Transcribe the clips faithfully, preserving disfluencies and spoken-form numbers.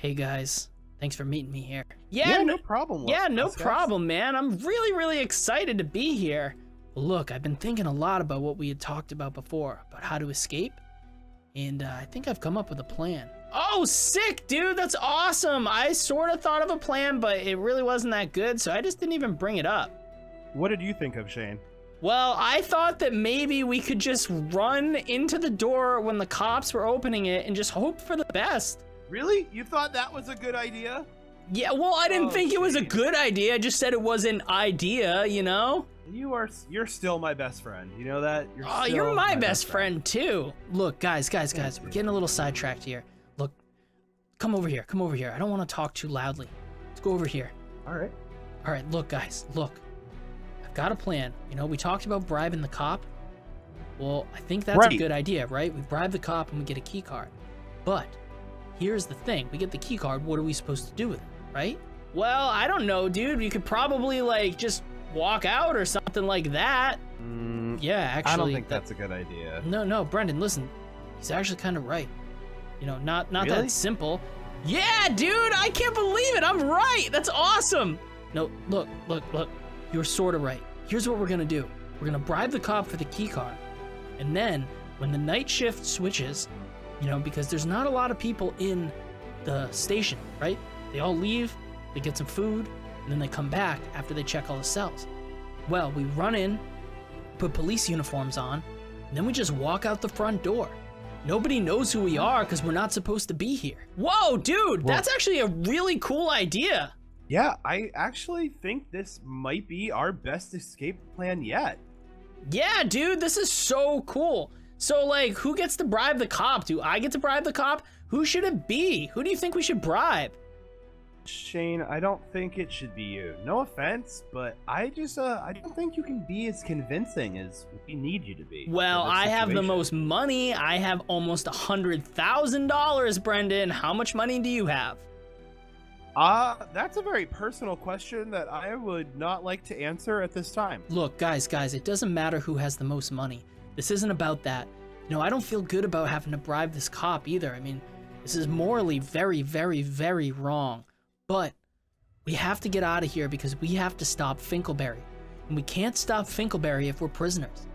Hey guys, thanks for meeting me here. Yeah, yeah no problem. Yeah, no problem, man. I'm really, really excited to be here. Well, look, I've been thinking a lot about what we had talked about before, about how to escape. And uh, I think I've come up with a plan. Oh, sick, dude, that's awesome. I sort of thought of a plan, but it really wasn't that good, so I just didn't even bring it up. What did you think of, Shane? Well, I thought that maybe we could just run into the door when the cops were opening it and just hope for the best. Really? You thought that was a good idea? Yeah, well, I didn't oh, think geez. it was a good idea. I just said it was an idea, you know? You are, you're still my best friend. You know that? You're oh, still you're my, my best, best friend. friend, too. Look, guys, guys, guys, Thank we're you. getting a little sidetracked here. Look, come over here. Come over here. I don't want to talk too loudly. Let's go over here. All right. All right, look, guys, look. Got a plan. You know, we talked about bribing the cop. Well, I think that's right. a good idea, right? We bribe the cop and we get a key card. But here's the thing. We get the key card. What are we supposed to do with it, right? Well, I don't know, dude. You could probably, like, just walk out or something like that. Mm, yeah, actually. I don't think that, that's a good idea. No, no, Brendan, listen. He's actually kind of right. You know, not, not really? that simple. Yeah, dude, I can't believe it. I'm right. That's awesome. No, look, look, look. You're sort of right. Here's what we're gonna do. We're gonna bribe the cop for the key card. And then when the night shift switches, you know, because there's not a lot of people in the station, right? They all leave, they get some food, and then they come back after they check all the cells. Well, we run in, put police uniforms on, and then we just walk out the front door. Nobody knows who we are because we're not supposed to be here. Whoa, dude, Whoa. that's actually a really cool idea. Yeah, I actually think this might be our best escape plan yet. Yeah, dude, this is so cool. So, like, who gets to bribe the cop? Do I get to bribe the cop? Who should it be? Who do you think we should bribe? Shane, I don't think it should be you. No offense, but I just, uh, I don't think you can be as convincing as we need you to be. Well, I have the most money. I have almost one hundred thousand dollars, Brendan. How much money do you have? Uh, that's a very personal question that I would not like to answer at this time. Look, guys, guys, it doesn't matter who has the most money. This isn't about that. You know, I don't feel good about having to bribe this cop either. I mean, this is morally very, very, very wrong. But we have to get out of here because we have to stop Finkelberry. And we can't stop Finkelberry if we're prisoners.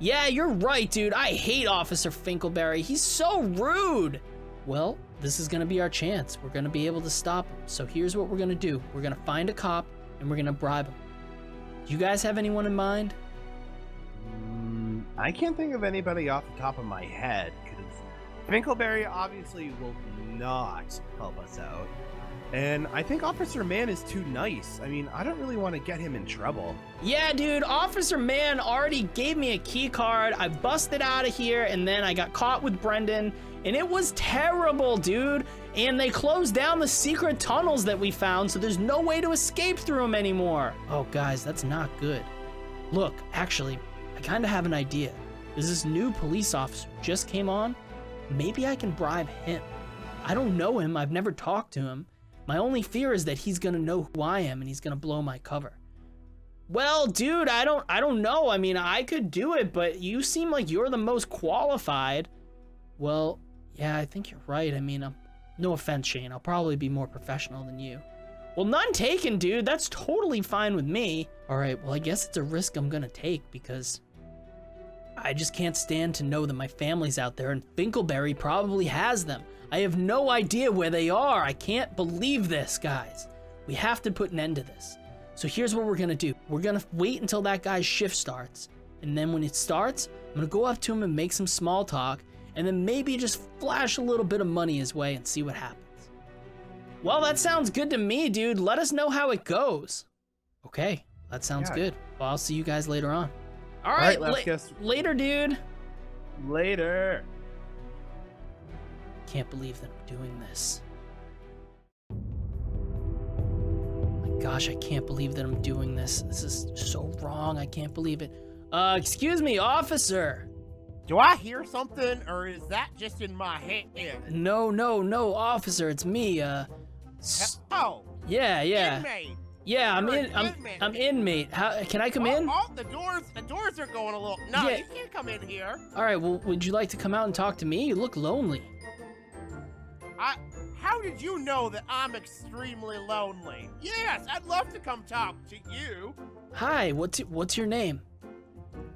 Yeah, you're right, dude. I hate Officer Finkelberry. He's so rude. Well, this is going to be our chance. We're going to be able to stop him. So here's what we're going to do. We're going to find a cop, and we're going to bribe him. Do you guys have anyone in mind? Mm, I can't think of anybody off the top of my head, because Finkelberry obviously will not help us out. And I think Officer Mann is too nice. I mean, I don't really want to get him in trouble. Yeah, dude, Officer Mann already gave me a key card. I busted out of here, and then I got caught with Brendan, and it was terrible, dude. And they closed down the secret tunnels that we found, so there's no way to escape through them anymore. Oh, guys, that's not good. Look, actually, I kind of have an idea. There's this new police officer just came on. Maybe I can bribe him. I don't know him. I've never talked to him. My only fear is that he's gonna know who I am and he's gonna blow my cover. Well, dude, I don't I don't know. I mean, I could do it, but you seem like you're the most qualified. Well, yeah, I think you're right. I mean, I'm, no offense, Shane. I'll probably be more professional than you. Well, none taken, dude. That's totally fine with me. All right, well, I guess it's a risk I'm gonna take because I just can't stand to know that my family's out there and Finkelberry probably has them. I have no idea where they are. I can't believe this, guys. We have to put an end to this. So here's what we're gonna do. We're gonna wait until that guy's shift starts. And then when it starts, I'm gonna go up to him and make some small talk, and then maybe just flash a little bit of money his way and see what happens. Well, that sounds good to me, dude. Let us know how it goes. Okay, that sounds yeah. good. Well, I'll see you guys later on. All right, All right let's la guess. later, dude. Later. Can't believe that I'm doing this. My gosh, I can't believe that I'm doing this. This is so wrong. I can't believe it. Uh, excuse me, officer. Do I hear something, or is that just in my head? No, no, no, officer, it's me. Uh, oh. Yeah, yeah. Inmate. Yeah, I'm in. I'm, I'm inmate. How can I come oh, in? Oh, the doors, the doors are going a little. No, yeah. You can't come in here. All right. Well, would you like to come out and talk to me? You look lonely. I, How did you know that I'm extremely lonely? Yes, I'd love to come talk to you. Hi, what's what's your name?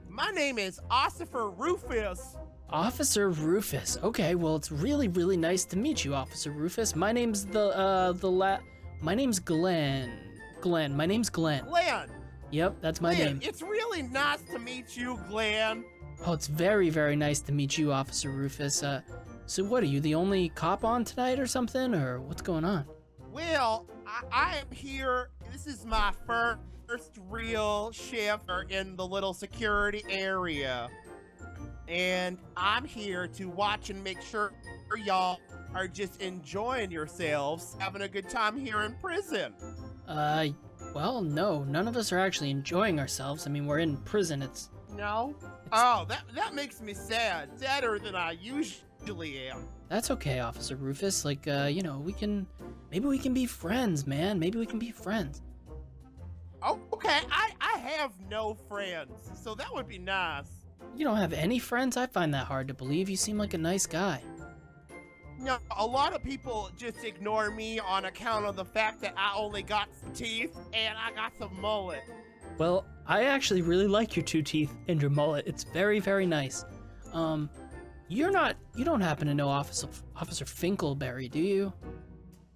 My name is Officer Rufus. Officer Rufus. Okay, well, it's really, really nice to meet you, Officer Rufus. My name's the uh the la. My name's Glenn. Glenn. My name's Glenn. Glenn. Yep, that's my Glenn. name. It's really nice to meet you, Glenn. Oh, it's very, very nice to meet you, Officer Rufus. Uh, so what, are you the only cop on tonight or something, or what's going on? Well, I, I am here. This is my first, first real shift in the little security area. And I'm here to watch and make sure y'all are just enjoying yourselves, having a good time here in prison. Uh, well, no, none of us are actually enjoying ourselves. I mean, we're in prison, it's... No? It's... Oh, that, that makes me sad, sadder than I usually am. That's okay, Officer Rufus. Like, uh, you know, we can, maybe we can be friends, man. Maybe we can be friends. Oh, okay, I, I have no friends, so that would be nice. You don't have any friends? I find that hard to believe. You seem like a nice guy. No, a lot of people just ignore me on account of the fact that I only got some teeth and I got some mullet. Well, I actually really like your two teeth and your mullet. It's very, very nice. Um, you're not, you don't happen to know Officer, Officer Finkelberry, do you?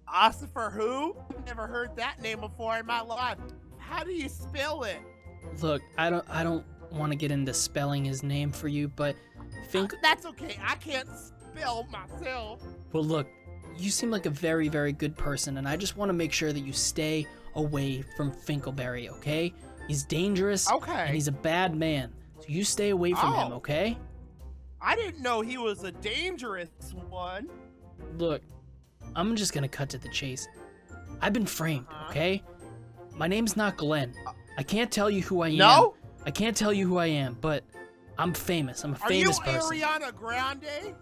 Officer who? I've never heard that name before in my life. How do you spell it? Look, I don't, I don't. want to get into spelling his name for you, but Fink- uh, That's okay, I can't spell myself. Well, look, you seem like a very, very good person, and I just want to make sure that you stay away from Finkelberry, okay? He's dangerous, okay, and he's a bad man, so you stay away from oh. him, okay? I didn't know he was a dangerous one. Look, I'm just going to cut to the chase. I've been framed, uh-huh. okay? My name's not Glenn. I can't tell you who I no? am. No? I can't tell you who I am, but I'm famous. I'm a famous person. Are you Ariana Grande?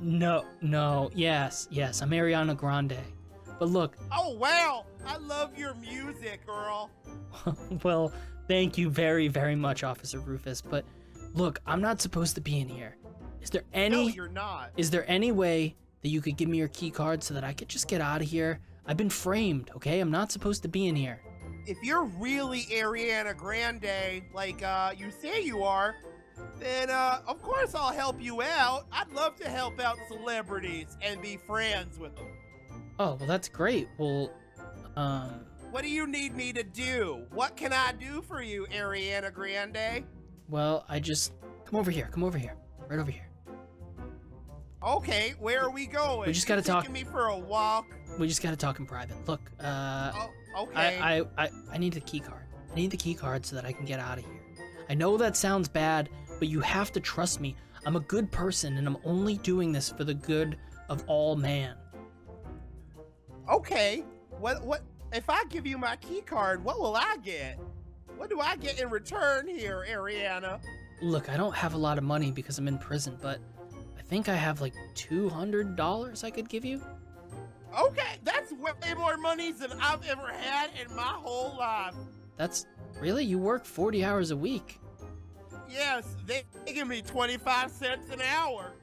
No, no, yes, yes, I'm Ariana Grande. But look. Oh, wow, I love your music, girl. Well, thank you very, very much, Officer Rufus. But look, I'm not supposed to be in here. Is there any- No, you're not. Is there any way that you could give me your key card so that I could just get out of here? I've been framed, okay? I'm not supposed to be in here. If you're really Ariana Grande, like uh, you say you are, then uh, of course I'll help you out. I'd love to help out celebrities and be friends with them. Oh, well, that's great. Well, um... What do you need me to do? What can I do for you, Ariana Grande? Well, I just... Come over here. Come over here. Right over here. Okay, where are we going? We just gotta You're talk. Taking me for a walk. We just gotta talk in private. Look, uh... Oh. Okay. I, I, I, I need the key card. I need the key card so that I can get out of here. I know that sounds bad, but you have to trust me. I'm a good person, and I'm only doing this for the good of all man. Okay. What? What? If I give you my key card, what will I get? What do I get in return here, Ariana? Look, I don't have a lot of money because I'm in prison, but I think I have like two hundred dollars I could give you. Okay, that's way more money than I've ever had in my whole life. That's, really? You work forty hours a week. Yes, they give me twenty-five cents an hour.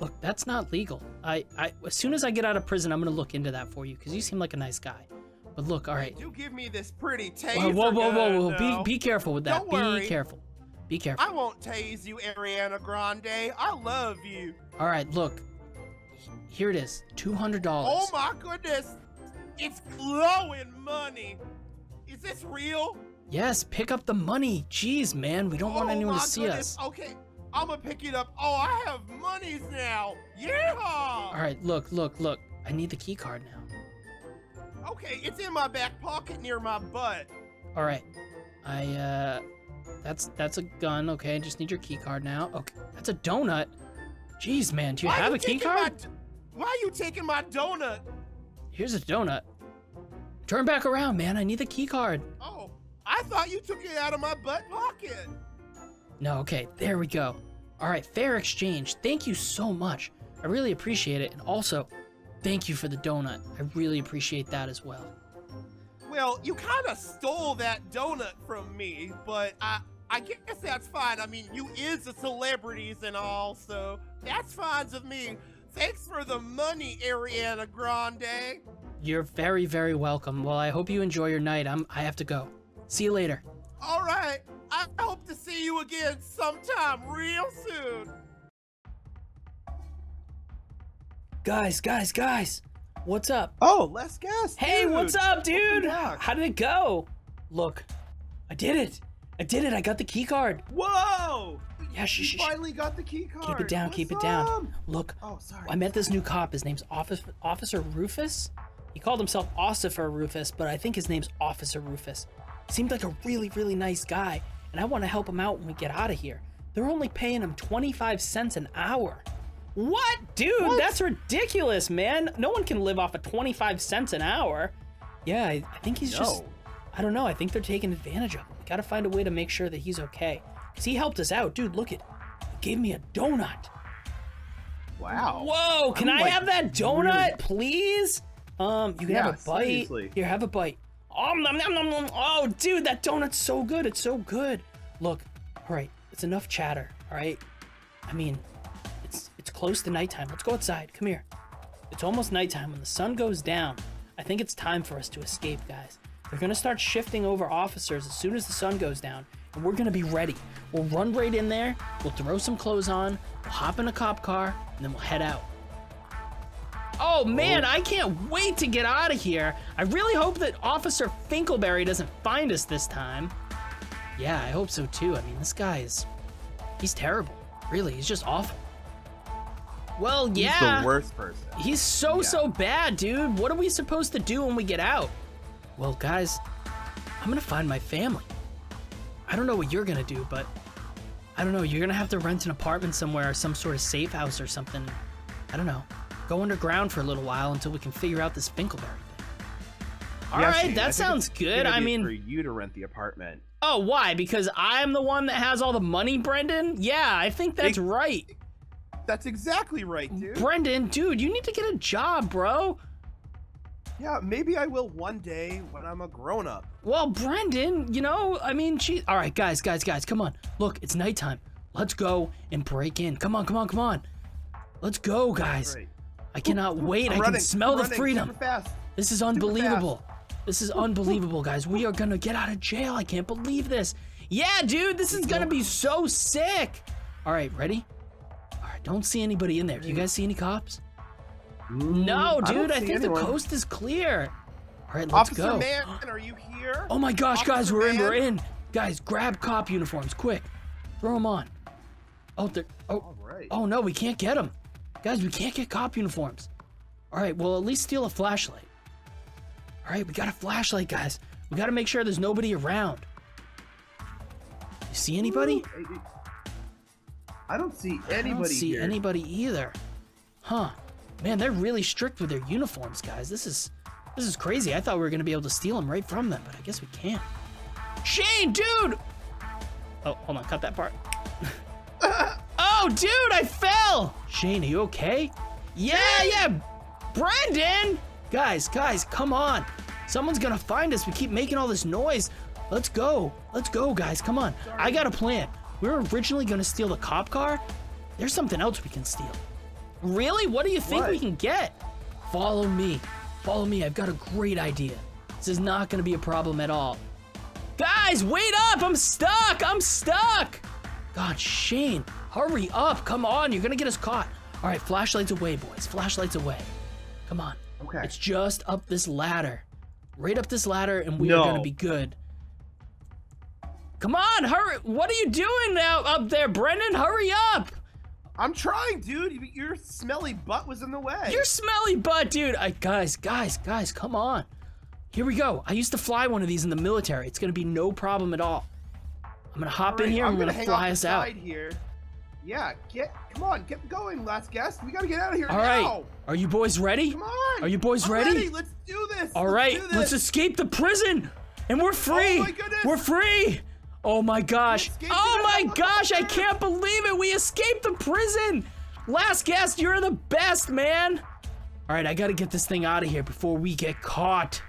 Look, that's not legal. I, I, as soon as I get out of prison, I'm gonna look into that for you, because you seem like a nice guy. But look, all right. You give me this pretty taser gun. Whoa, whoa, whoa, whoa, whoa. Be, be careful with that. Don't worry. Be careful. Be careful. I won't tase you, Ariana Grande. I love you. All right, look. Here it is, two hundred dollars. Oh my goodness, it's glowing money. Is this real? Yes, pick up the money. Jeez, man, we don't oh want anyone to see goodness. us. Okay, I'm gonna pick it up. Oh, I have monies now. Yeah! All right, look, look, look. I need the key card now. Okay, it's in my back pocket near my butt. All right, I, uh, that's, that's a gun, okay? I just need your key card now. Okay, that's a donut. Jeez, man, do you Why have you a key card? Why are you taking my donut? Here's a donut. Turn back around, man. I need the key card. Oh, I thought you took it out of my butt pocket. No, okay, there we go. All right, fair exchange. Thank you so much. I really appreciate it. And also, thank you for the donut. I really appreciate that as well. Well, you kind of stole that donut from me, but I, I guess that's fine. I mean, you is a celebrities and all, so that's fine with me. Thanks for the money, Ariana Grande. You're very, very welcome. Well, I hope you enjoy your night. I'm, I have to go. See you later. All right. I hope to see you again sometime real soon. Guys, guys, guys. What's up? Oh, let's guess. Hey, dude. What's up, dude? How did it go? Look, I did it. I did it. I got the key card. Whoa. Yeah, she sh finally got the key card. Keep it down. What's keep it up? down. Look, oh, sorry. I met this new cop. His name's Officer Officer Rufus. He called himself Ossifer Rufus, but I think his name's Officer Rufus. Seemed like a really, really nice guy, and I want to help him out when we get out of here. They're only paying him twenty-five cents an hour. What? Dude, what? That's ridiculous, man. No one can live off of twenty-five cents an hour. Yeah, I, I think he's no. just, I don't know. I think they're taking advantage of him. We got to find a way to make sure that he's okay. Because he helped us out. Dude, look at, he gave me a donut. Wow. Whoa, can I'm I like, have that donut, really? please? Um, you can yeah, have a bite. Seriously. Here, have a bite. Oh, nom, nom, nom, nom. Oh, dude, that donut's so good. It's so good. Look, all right, it's enough chatter, all right? I mean, it's it's close to nighttime. Let's go outside. Come here. It's almost nighttime. When the sun goes down, I think it's time for us to escape, guys. They're going to start shifting over officers as soon as the sun goes down, and we're going to be ready. We'll run right in there. We'll throw some clothes on. We'll hop in a cop car, and then we'll head out. Oh man, I can't wait to get out of here. I really hope that Officer Finkelberry doesn't find us this time. Yeah, I hope so too. I mean, this guy is, he's terrible. Really, he's just awful. Well, yeah. He's the worst person. He's so, yeah. so bad, dude. What are we supposed to do when we get out? Well, guys, I'm gonna find my family. I don't know what you're gonna do, but I don't know. You're gonna have to rent an apartment somewhere or some sort of safe house or something. I don't know. Go underground for a little while until we can figure out this Finkelberry thing. All yeah, right, see, that sounds good. I mean, for you to rent the apartment. Oh, why? Because I'm the one that has all the money, Brendan? Yeah, I think that's it, right. That's exactly right, dude. Brendan, dude, you need to get a job, bro. Yeah, maybe I will one day when I'm a grown-up. Well, Brendan, you know, I mean, geez. All right, guys, guys, guys, come on. Look, it's nighttime. Let's go and break in. Come on, come on, come on. Let's go, guys. Right. I cannot wait. I'm I running, can smell I'm the running, freedom. This is unbelievable. This is unbelievable, guys. We are going to get out of jail. I can't believe this. Yeah, dude, this is going to be so sick. All right, ready? All right, don't see anybody in there. Do you guys see any cops? Mm, no, dude, I, I think anyone. the coast is clear. All right, let's Officer go. Officer Mann, are you here? Oh, my gosh, Officer guys, we're Mann. in. We're in. Guys, grab cop uniforms, quick. Throw them on. Oh, they're, oh, All right. oh no, we can't get them. Guys, we can't get cop uniforms. All right, well, at least steal a flashlight. All right, we got a flashlight, guys. We got to make sure there's nobody around. You see anybody? I don't see anybody I don't see here. anybody either. Huh. Man, they're really strict with their uniforms, guys. This is this is crazy. I thought we were going to be able to steal them right from them, but I guess we can't. Shane, dude! Oh, hold on. Cut that part. Oh, dude, I fell! Shane, are you okay? Yeah, yeah! Brendan! Guys, guys, come on. Someone's gonna find us. We keep making all this noise. Let's go. Let's go, guys. Come on. Sorry. I got a plan. We were originally gonna steal the cop car. There's something else we can steal. Really? What do you think what? we can get? Follow me. Follow me. I've got a great idea. This is not gonna be a problem at all. Guys, wait up! I'm stuck! I'm stuck! God, Shane, hurry up. Come on, you're gonna get us caught. All right, flashlights away, boys. Flashlights away. Come on. Okay. It's just up this ladder. Right up this ladder, and we no. are gonna be good. Come on, hurry. What are you doing now up there, Brendan? Hurry up. I'm trying, dude. Your smelly butt was in the way. Your smelly butt, dude. I, guys, guys, guys, come on. Here we go. I used to fly one of these in the military. It's gonna be no problem at all. I'm gonna hop right, in here. I'm, I'm gonna, gonna fly us out. Here. Yeah, get come on, get going, last guest. We gotta get out of here. All right, now. Are you boys ready? Come on. Are you boys ready? ready? Let's do this. All let's right, this. let's escape the prison, and we're free. Oh my goodness. We're free. Oh my gosh. Oh my gosh, I can't believe it. We escaped the prison. Last guest, you're the best, man. All right, I gotta get this thing out of here before we get caught.